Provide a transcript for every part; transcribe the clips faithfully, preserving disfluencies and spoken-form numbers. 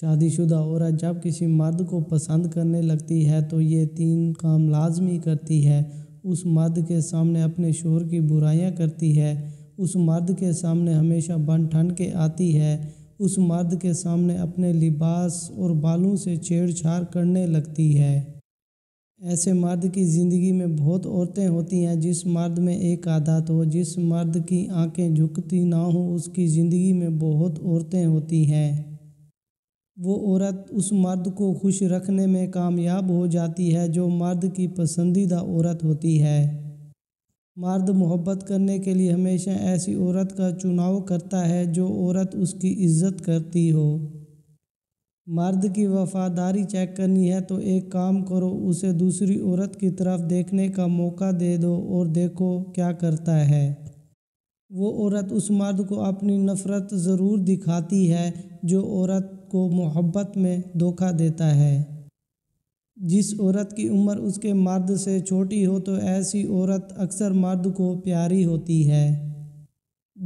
शादीशुदा औरत जब किसी मर्द को पसंद करने लगती है तो ये तीन काम लाजमी करती है। उस मर्द के सामने अपने शोहर की बुराइयां करती है, उस मर्द के सामने हमेशा बन ठन के आती है, उस मर्द के सामने अपने लिबास और बालों से छेड़छाड़ करने लगती है। ऐसे मर्द की ज़िंदगी में बहुत औरतें होती हैं। जिस मर्द में एक आदत हो, जिस मर्द की आंखें झुकती ना हो, उसकी ज़िंदगी में बहुत औरतें होती हैं। वो औरत उस मर्द को खुश रखने में कामयाब हो जाती है जो मर्द की पसंदीदा औरत होती है। मर्द मोहब्बत करने के लिए हमेशा ऐसी औरत का चुनाव करता है जो औरत उसकी इज्जत करती हो। मर्द की वफादारी चेक करनी है तो एक काम करो, उसे दूसरी औरत की तरफ देखने का मौका दे दो और देखो क्या करता है। वो औरत उस मर्द को अपनी नफ़रत ज़रूर दिखाती है जो औरत को मोहब्बत में धोखा देता है। जिस औरत की उम्र उसके मर्द से छोटी हो तो ऐसी औरत अक्सर मर्द को प्यारी होती है।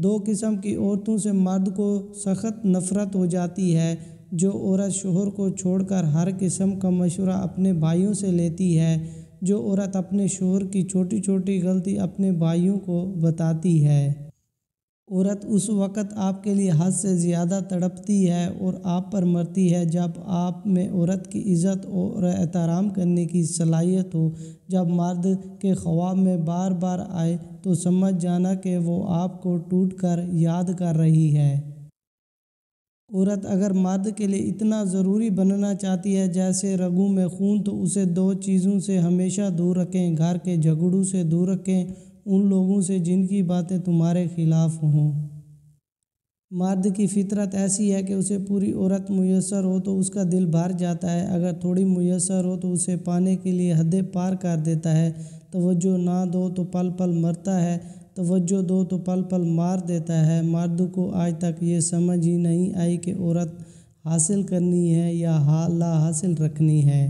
दो किस्म की औरतों से मर्द को सख्त नफ़रत हो जाती है। जो औरत शोहर को छोड़कर हर किस्म का मशवरा अपने भाइयों से लेती है, जो औरत अपने शोहर की छोटी छोटी गलती अपने भाइयों को बताती है, औरत उस वक़्त आपके लिए हद से ज़्यादा तड़पती है और आप पर मरती है जब आप में औरत की इज़्ज़त और एहतराम करने की सलाहियत हो। जब मर्द के ख्वाब में बार बार आए तो समझ जाना कि वो आपको टूट कर याद कर रही है। औरत अगर मर्द के लिए इतना ज़रूरी बनना चाहती है जैसे रगों में खून, तो उसे दो चीज़ों से हमेशा दूर रखें, घर के झगड़ों से दूर रखें, उन लोगों से जिनकी बातें तुम्हारे खिलाफ हों। मर्द की फितरत ऐसी है कि उसे पूरी औरत मुयसर हो तो उसका दिल भर जाता है, अगर थोड़ी मुयसर हो तो उसे पाने के लिए हदें पार कर देता है। तवज्जो ना दो तो पल पल मरता है, तवज्जो दो तो पल पल मार देता है। मर्द को आज तक ये समझ ही नहीं आई कि औरत हासिल करनी है या हाला हासिल रखनी है।